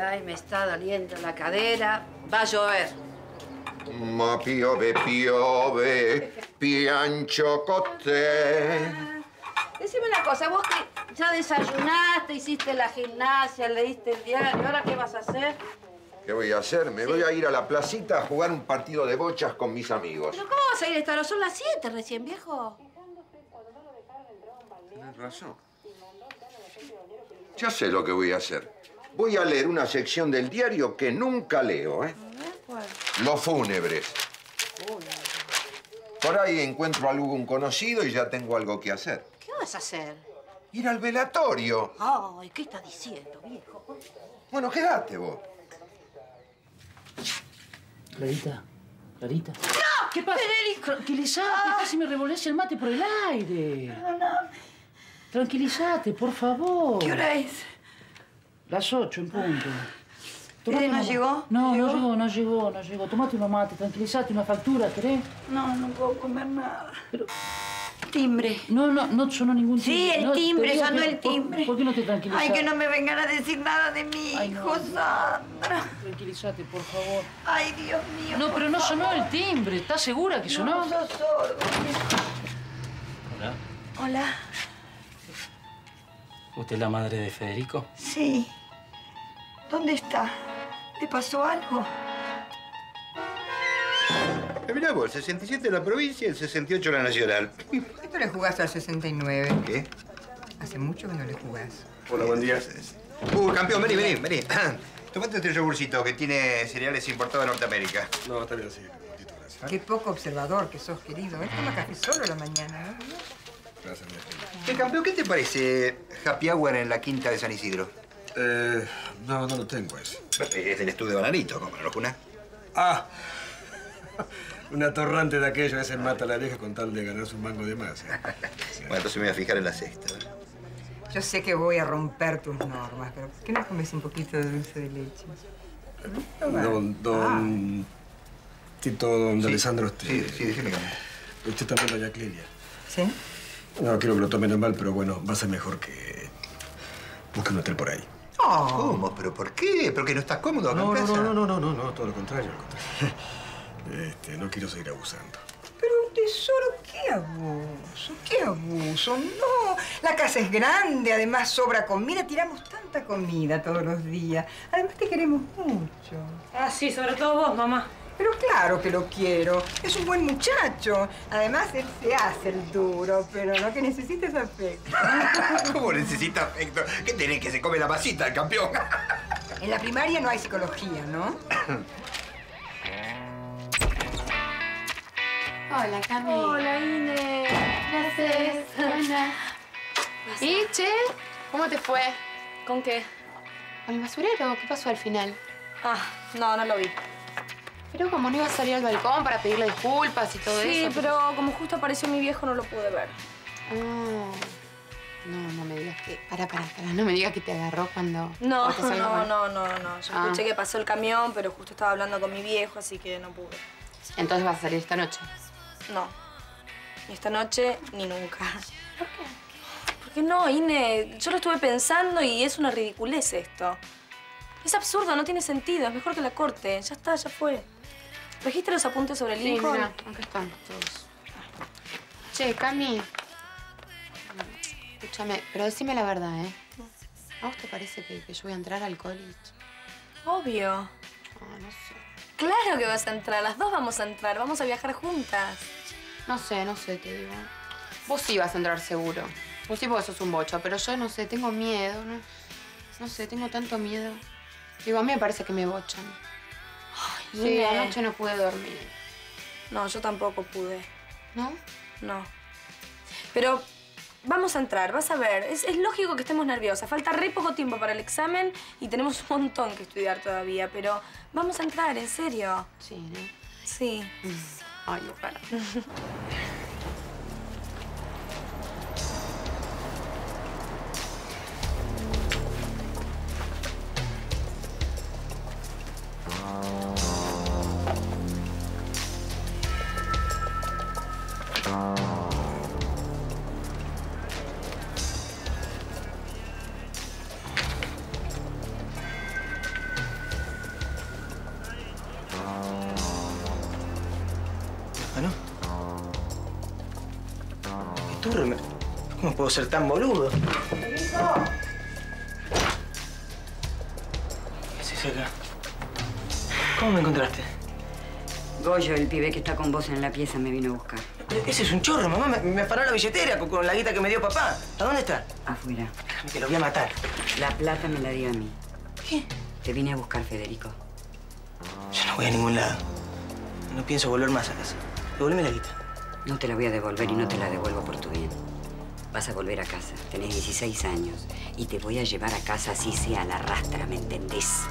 Ay, me está doliendo la cadera. Va a llover. Ma piove, piove, piancho coté. Decime una cosa, vos que ya desayunaste, hiciste la gimnasia, leíste el diario, ¿ahora qué vas a hacer? ¿Qué voy a hacer? Me voy a ir a la placita a jugar un partido de bochas con mis amigos. ¿Pero cómo vas a ir a esta hora? Son las 7 recién, viejo. Tienes razón. Ya sé lo que voy a hacer. Voy a leer una sección del diario que nunca leo, ¿eh? A ver, ¿cuál? Los fúnebres. Fúnebres. Por ahí encuentro a algún conocido y ya tengo algo que hacer. ¿Qué vas a hacer? Ir al velatorio. Ay, ¿qué estás diciendo, viejo? Bueno, quédate vos. Clarita, Clarita. ¡No! ¿Qué pasa? Federico. Tranquilizate, casi me revolvés el mate por el aire. Perdóname. Tranquilizate, por favor. ¿Qué hora es? Las 8 en punto. ¿Fede no llegó? No llegó. Tomate unos mates, tranquilizate, una factura, ¿querés? No, no puedo comer nada. Pero... Timbre. No sonó ningún timbre. Sí, el timbre, sonó el timbre. ¿Por qué no te tranquilizás? Ay, que no me vengan a decir nada de mi hijo, Sandra. Tranquilizate, por favor. Ay, Dios mío, no, pero no sonó el timbre. ¿Estás segura que sonó? No, sos sordo. Hola. Hola. ¿Usted es la madre de Federico? Sí. ¿Dónde está? ¿Te pasó algo? Mirá vos, el 67 la provincia y el 68 la nacional. ¿Y por qué no le jugás al 69? ¿Qué? Hace mucho que no le jugás. Hola, buen día. Campeón, vení. Tomate este yogurcito que tiene cereales importados de Norteamérica. No, está bien así. Qué poco observador que sos, querido. Él toma café solo a la mañana, ¿no? Gracias, Campeón, ¿qué te parece Happy Hour en la Quinta de San Isidro? No lo tengo ese. Es el estudio de Bananito, ¿cómo no, Juna? Ah, una torrante de aquello, ese mata a la vieja con tal de ganarse un mango de más. Bueno, entonces me voy a fijar en la sexta. Yo sé que voy a romper tus normas, pero ¿por qué no comes un poquito de dulce de leche? Don Alessandro, usted... Sí, déjeme comer. Usted también, doña Clelia. ¿Sí? No quiero que lo tomen mal, pero bueno, va a ser mejor que... busque un hotel por ahí. Oh. ¿Cómo? ¿Pero por qué? ¿Pero que no estás cómodo acá en casa? No, todo lo contrario. No quiero seguir abusando. Pero, tesoro, ¿qué abuso? ¿Qué abuso? No, la casa es grande, además sobra comida. Tiramos tanta comida todos los días. Además te queremos mucho. Ah, sí, sobre todo vos, mamá. Pero claro que lo quiero. Es un buen muchacho. Además, él se hace el duro, pero lo que necesita es afecto. ¿Cómo necesita afecto? ¿Qué tenés, que se come la masita el campeón? En la primaria no hay psicología, ¿no? Hola, Cami. Hola, Inés. Gracias. Hola. ¿Y, che? ¿Cómo te fue? ¿Con qué? ¿Con el basurero? ¿Qué pasó al final? Ah, no lo vi. Pero como no iba a salir al balcón para pedirle disculpas y todo eso... Sí, pero como justo apareció mi viejo, no lo pude ver. Oh. No me digas que... Pará. No me digas que te agarró cuando... No. Yo escuché que pasó el camión, pero justo estaba hablando con mi viejo, así que no pude. ¿Entonces vas a salir esta noche? No. Ni esta noche, ni nunca. ¿Por qué? Porque no, Ine. Yo lo estuve pensando y es una ridiculez esto. Es absurdo, no tiene sentido. Es mejor que la corte. Ya está, ya fue. ¿Trajiste los apuntes sobre el hijo? Sí, mira, acá están todos. Che, Cami. Escúchame, pero decime la verdad, ¿eh? ¿A vos te parece que yo voy a entrar al college? Obvio. No sé. Claro que vas a entrar. Las dos vamos a entrar. Vamos a viajar juntas. No sé, te digo. Vos sí vas a entrar seguro. Vos sí, porque sos un bocho. Pero yo no sé, tengo miedo. No sé, tengo tanto miedo. Digo, a mí me parece que me bochan. Sí, anoche no pude dormir. No, yo tampoco pude. ¿No? No. Pero vamos a entrar, vas a ver. Es lógico que estemos nerviosas. Falta re poco tiempo para el examen y tenemos un montón que estudiar todavía. Pero vamos a entrar, en serio. Sí, ¿no? Sí. Ay, ojalá. turno. ¿Cómo puedo ser tan boludo? ¡Hijo! ¿Qué haces acá? ¿Cómo me encontraste? Goyo, el pibe que está con vos en la pieza, me vino a buscar. Ese es un chorro, mamá. Me paró la billetera con la guita que me dio papá. ¿A dónde está? Afuera. Te lo voy a matar. La plata me la dio a mí. ¿Qué? Te vine a buscar, Federico. Yo no voy a ningún lado. No pienso volver más a casa. Devolveme la guita. No te la voy a devolver y no te la devuelvo por tu bien. Vas a volver a casa. Tenés 16 años. Y te voy a llevar a casa así sea la rastra, ¿me entendés?